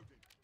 Reloading.